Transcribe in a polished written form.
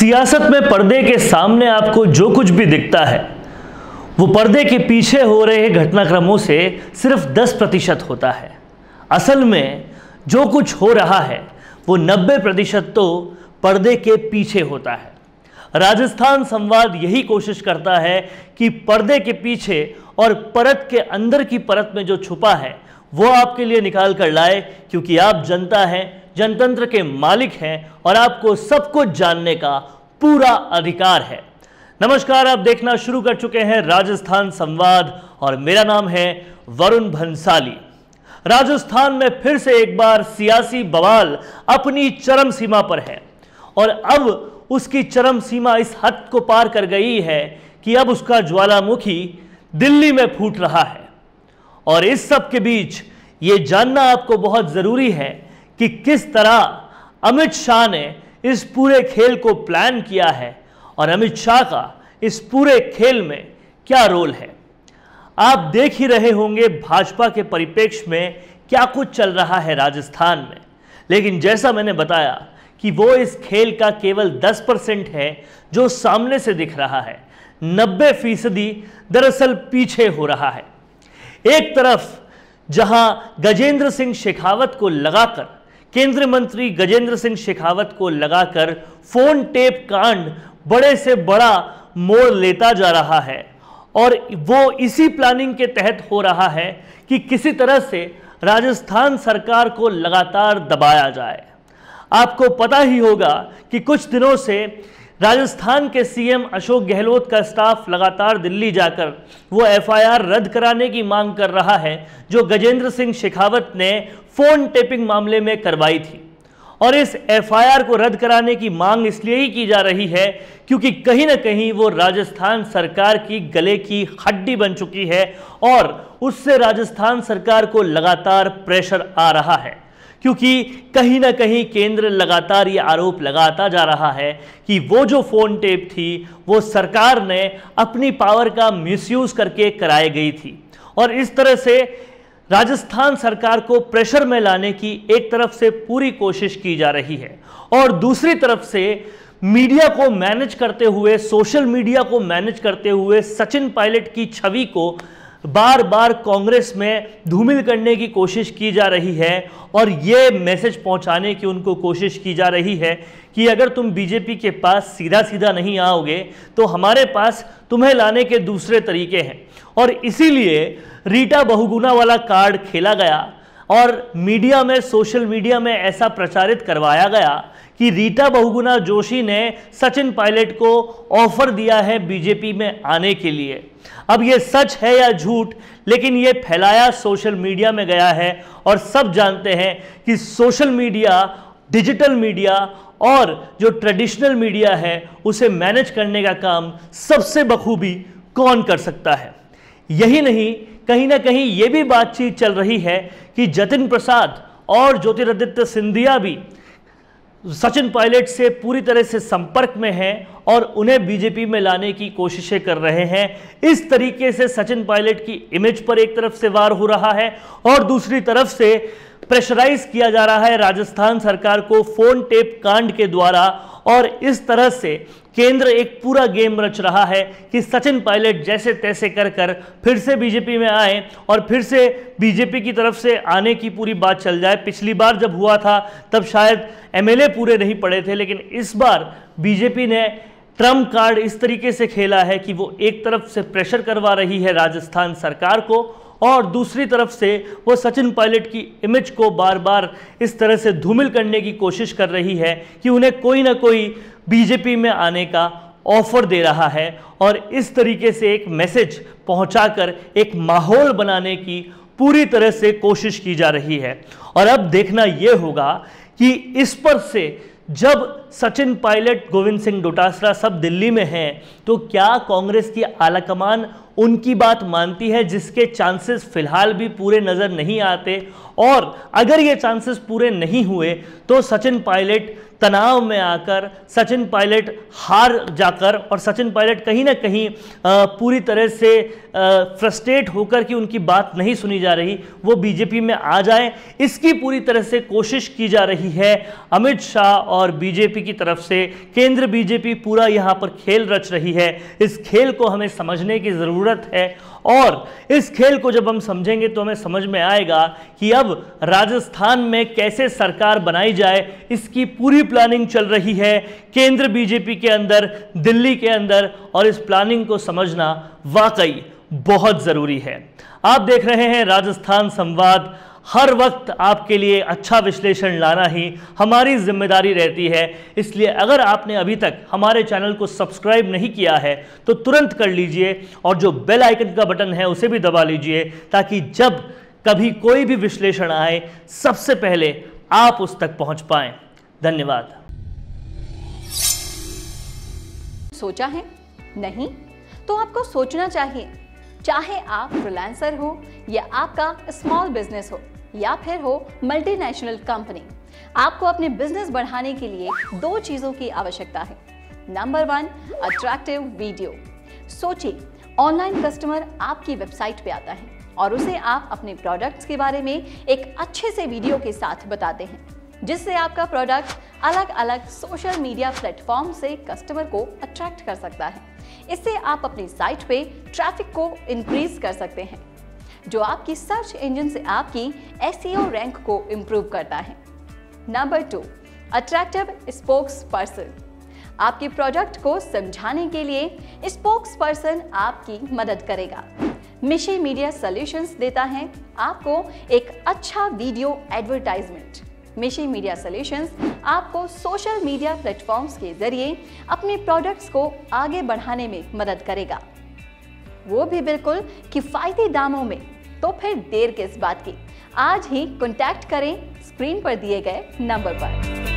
सियासत में पर्दे के सामने आपको जो कुछ भी दिखता है वो पर्दे के पीछे हो रहे घटनाक्रमों से सिर्फ 10% होता है। असल में जो कुछ हो रहा है वो 90% तो पर्दे के पीछे होता है। राजस्थान संवाद यही कोशिश करता है कि पर्दे के पीछे और परत के अंदर की परत में जो छुपा है वो आपके लिए निकाल कर लाए, क्योंकि आप जनता हैं, जनतंत्र के मालिक हैं और आपको सब कुछ जानने का पूरा अधिकार है। नमस्कार, आप देखना शुरू कर चुके हैं राजस्थान संवाद और मेरा नाम है वरुण भंसाली। राजस्थान में फिर से एक बार सियासी बवाल अपनी चरम सीमा पर है और अब उसकी चरम सीमा इस हद को पार कर गई है कि अब उसका ज्वालामुखी दिल्ली में फूट रहा है। और इस सब के बीच ये जानना आपको बहुत ज़रूरी है कि किस तरह अमित शाह ने इस पूरे खेल को प्लान किया है और अमित शाह का इस पूरे खेल में क्या रोल है। आप देख ही रहे होंगे भाजपा के परिप्रेक्ष्य में क्या कुछ चल रहा है राजस्थान में, लेकिन जैसा मैंने बताया कि वो इस खेल का केवल 10% है जो सामने से दिख रहा है, 90% दरअसल पीछे हो रहा है। एक तरफ जहां गजेंद्र सिंह शेखावत को लगाकर, केंद्रीय मंत्री गजेंद्र सिंह शेखावत को लगाकर फोन टेप कांड बड़े से बड़ा मोड़ लेता जा रहा है और वो इसी प्लानिंग के तहत हो रहा है कि किसी तरह से राजस्थान सरकार को लगातार दबाया जाए। आपको पता ही होगा कि कुछ दिनों से राजस्थान के सीएम अशोक गहलोत का स्टाफ लगातार दिल्ली जाकर वो एफआईआर रद्द कराने की मांग कर रहा है जो गजेंद्र सिंह शेखावत ने फ़ोन टेपिंग मामले में करवाई थी। और इस एफआईआर को रद्द कराने की मांग इसलिए ही की जा रही है क्योंकि कहीं ना कहीं वो राजस्थान सरकार की गले की हड्डी बन चुकी है और उससे राजस्थान सरकार को लगातार प्रेशर आ रहा है, क्योंकि कहीं ना कहीं केंद्र लगातार ये आरोप लगाता जा रहा है कि वो जो फ़ोन टेप थी वो सरकार ने अपनी पावर का मिसयूज़ करके कराई गई थी। और इस तरह से राजस्थान सरकार को प्रेशर में लाने की एक तरफ से पूरी कोशिश की जा रही है और दूसरी तरफ से मीडिया को मैनेज करते हुए, सोशल मीडिया को मैनेज करते हुए सचिन पायलट की छवि को बार बार कांग्रेस में धूमिल करने की कोशिश की जा रही है और ये मैसेज पहुंचाने की उनको कोशिश की जा रही है कि अगर तुम बीजेपी के पास सीधा सीधा नहीं आओगे तो हमारे पास तुम्हें लाने के दूसरे तरीके हैं। और इसीलिए रीटा बहुगुणा वाला कार्ड खेला गया और मीडिया में, सोशल मीडिया में ऐसा प्रचारित करवाया गया कि रीटा बहुगुणा जोशी ने सचिन पायलट को ऑफर दिया है बीजेपी में आने के लिए। अब ये सच है या झूठ, लेकिन ये फैलाया सोशल मीडिया में गया है और सब जानते हैं कि सोशल मीडिया, डिजिटल मीडिया और जो ट्रेडिशनल मीडिया है उसे मैनेज करने का काम सबसे बखूबी कौन कर सकता है। यही नहीं, कहीं ना कहीं ये भी बातचीत चल रही है कि जतिन प्रसाद और ज्योतिरादित्य सिंधिया भी सचिन पायलट से पूरी तरह से संपर्क में हैं और उन्हें बीजेपी में लाने की कोशिशें कर रहे हैं। इस तरीके से सचिन पायलट की इमेज पर एक तरफ से वार हो रहा है और दूसरी तरफ से प्रेशराइज किया जा रहा है राजस्थान सरकार को फोन टेप कांड के द्वारा। और इस तरह से केंद्र एक पूरा गेम रच रहा है कि सचिन पायलट जैसे तैसे कर फिर से बीजेपी में आए और फिर से बीजेपी की तरफ से आने की पूरी बात चल जाए। पिछली बार जब हुआ था तब शायद एमएलए पूरे नहीं पड़े थे, लेकिन इस बार बीजेपी ने ट्रम्प कार्ड इस तरीके से खेला है कि वो एक तरफ से प्रेशर करवा रही है राजस्थान सरकार को और दूसरी तरफ से वो सचिन पायलट की इमेज को बार बार इस तरह से धूमिल करने की कोशिश कर रही है कि उन्हें कोई ना कोई बीजेपी में आने का ऑफर दे रहा है और इस तरीके से एक मैसेज पहुंचाकर एक माहौल बनाने की पूरी तरह से कोशिश की जा रही है। और अब देखना ये होगा कि इस पर से जब सचिन पायलट, गोविंद सिंह डोटासरा सब दिल्ली में हैं तो क्या कांग्रेस की आलाकमान उनकी बात मानती है, जिसके चांसेस फिलहाल भी पूरे नज़र नहीं आते। और अगर ये चांसेस पूरे नहीं हुए तो सचिन पायलट तनाव में आकर, सचिन पायलट हार जाकर और सचिन पायलट कहीं ना कहीं पूरी तरह से फ्रस्ट्रेट होकर कि उनकी बात नहीं सुनी जा रही, वो बीजेपी में आ जाए, इसकी पूरी तरह से कोशिश की जा रही है अमित शाह और बीजेपी की तरफ से। केंद्र बीजेपी पूरा यहाँ पर खेल रच रही है। इस खेल को हमें समझने की ज़रूरत है और इस खेल को जब हम समझेंगे तो हमें समझ में आएगा कि अब राजस्थान में कैसे सरकार बनाई जाए, इसकी पूरी प्लानिंग चल रही है केंद्र बीजेपी के अंदर, दिल्ली के अंदर, और इस प्लानिंग को समझना वाकई बहुत ज़रूरी है। आप देख रहे हैं राजस्थान संवाद। हर वक्त आपके लिए अच्छा विश्लेषण लाना ही हमारी जिम्मेदारी रहती है, इसलिए अगर आपने अभी तक हमारे चैनल को सब्सक्राइब नहीं किया है तो तुरंत कर लीजिए और जो बेल आइकन का बटन है उसे भी दबा लीजिए, ताकि जब कभी कोई भी विश्लेषण आए सबसे पहले आप उस तक पहुंच पाएं। धन्यवाद। सोचा है? नहीं तो आपको सोचना चाहिए। चाहे आप फ्रीलांसर हो या आपका स्मॉल बिजनेस हो या फिर हो मल्टीनेशनल कंपनी, आपको अपने बिजनेस बढ़ाने के लिए दो चीजों की आवश्यकता है। Number 1, attractive video. सोचिए, ऑनलाइन कस्टमर आपकी वेबसाइट पे आता है और उसे आप अपने प्रोडक्ट्स के बारे में एक अच्छे से वीडियो के साथ बताते हैं, जिससे आपका प्रोडक्ट अलग अलग सोशल मीडिया प्लेटफॉर्म से कस्टमर को अट्रैक्ट कर सकता है। इससे आप अपनी साइट पे ट्रैफिक को इंक्रीज कर सकते हैं, जो आपकी सर्च इंजन से आपकी एसईओ रैंक को इम्प्रूव करता है। Number 2, attractive spokesperson. आपके प्रोडक्ट को समझाने के लिए स्पोक्स पर्सन आपकी मदद करेगा। मिशी मीडिया सॉल्यूशंस देता है आपको एक अच्छा video advertisement. Mishi media solutions आपको सोशल मीडिया प्लेटफॉर्म्स के जरिए अपने प्रोडक्ट्स को आगे बढ़ाने में मदद करेगा, वो भी बिल्कुल किफ़ायती दामों में। तो फिर देर किस बात की, आज ही कॉन्टैक्ट करें स्क्रीन पर दिए गए नंबर पर।